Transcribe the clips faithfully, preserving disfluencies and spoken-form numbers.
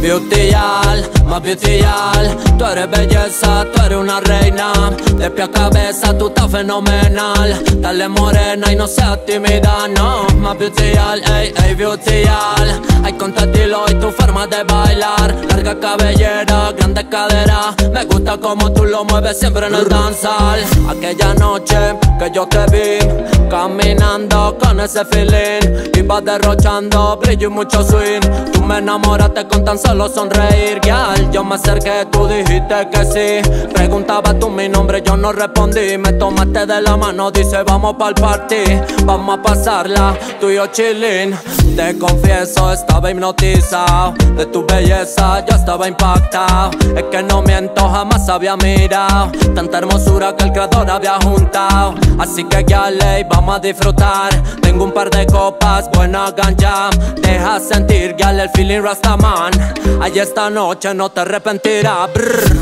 Beauty Al, ma Beauty Al, tú eres belleza, tú eres una reina. De pie a cabeza tú estás fenomenal. Dale morena y no seas tímida, no. Ma Beauty Al, ey, ey, Beauty Al. Hay con tu estilo y tu forma de bailar. Larga cabellera, grande cadera. Me gusta como tú lo mueves siempre en el danzal. Aquella noche que yo te vi caminando con ese feeling, iba derrochando brillo y mucho swing. Tú me enamoraste con tan solo sonreír, girl. Yo me acerqué, tú dijiste que sí. Preguntaba tú mi nombre, yo no respondí. Me tomaste de la mano, dice vamos pa'l party. Vamos a pasarla, tú y yo chillin'. Te confieso, estaba hipnotizado de tu belleza, yo estaba impactado. Es que no miento, jamás había mirado tanta hermosura que el creador había juntado. Así que ya ley, vamos a disfrutar. Tengo un par de copas, buena ganja. Deja sentir, gal, el feeling Rastaman. Ahí esta noche no te arrepentirás.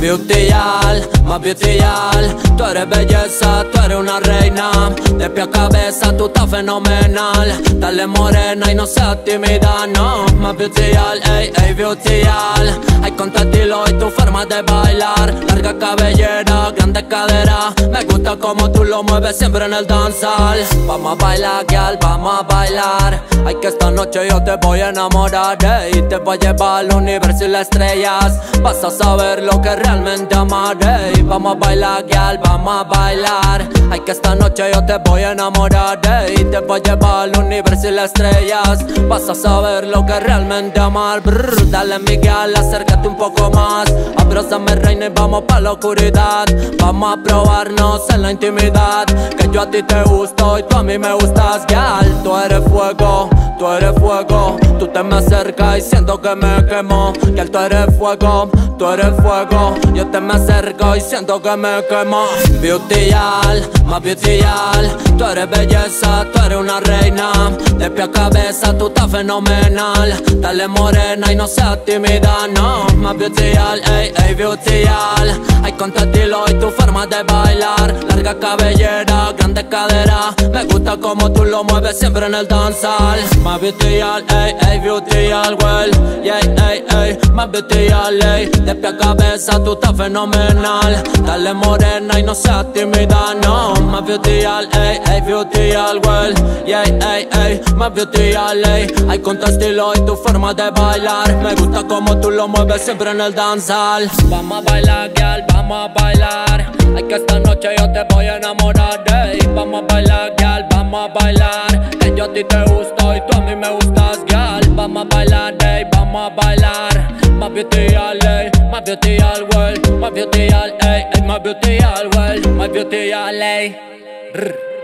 Beauty Al, ma Beauty Al, tú eres belleza, tú eres una reina. De pie a cabeza tú estás fenomenal. Dale morena y no seas tímida, no. Ma Beauty Al, ey, ey, Beauty Al. Hay con tu estilo y tu forma de bailar. Larga cabellera, grande cadera. Me gusta como tú lo mueves siempre en el danzal. Vamos a bailar, girl, vamos a bailar. Ay, que esta noche yo te voy a enamorar, ey. Te voy a llevar al universo y las estrellas. Vas a saber lo que realmente amar, ey. Vamos a bailar, girl, vamos a bailar. Ay, que esta noche yo te voy a enamorar, ey. Te voy a llevar al universo y las estrellas. Vas a saber lo que realmente amar. Brr, dale mi girl, acércate un poco más. Abrázame, reina, y vamos pa' la oscuridad. Vamos a probarnos en la intimidad, que yo a ti te gusto y tú a mí me gustas, girl. Tú eres fuego, tú eres fuego. Tú te me acercas y siento que me quemo. Girl, tú eres fuego, tú eres fuego. Yo te me acerco y siento que me quemo. Beauty Al, ma Beauty Al, tú eres belleza, tú eres una reina. De pie a cabeza tú estás fenomenal. Dale morena y no seas tímida, no. Ma Beauty Al, ey, ey, Beauty Al. Hay con tu estilo y tu forma de bailar. Larga cabellera, grande cadera. Me gusta como tú lo mueves siempre en el danzal. Ma Beauty Al, ey, ey, Beauty Al, well, yeah, ey, ey, ma Beauty Al, ey. De pie a cabeza tú estás fenomenal. Dale morena y no seas tímida, no. Ma Beauty Al, ey, ey, Beauty Al, well, yeah, ey, ey, ma Beauty Al, ey. Hay con tu estilo y tu forma de bailar. Me gusta como tú lo mueves siempre en el danzal. Vamos a bailar, girl, vamos a bailar. Ay, que esta noche yo te voy a enamorar, ey. Vamos a bailar, girl, vamos a bailar. Que yo a ti te gusto y tú a mí me gustas, girl. Vamos a bailar, ey, vamos a bailar. Ma Beauty Al, ey, ma Beauty Al, well. Ma Beauty Al, ey, ey, ma Beauty Al, well. Ma Beauty Al, ey.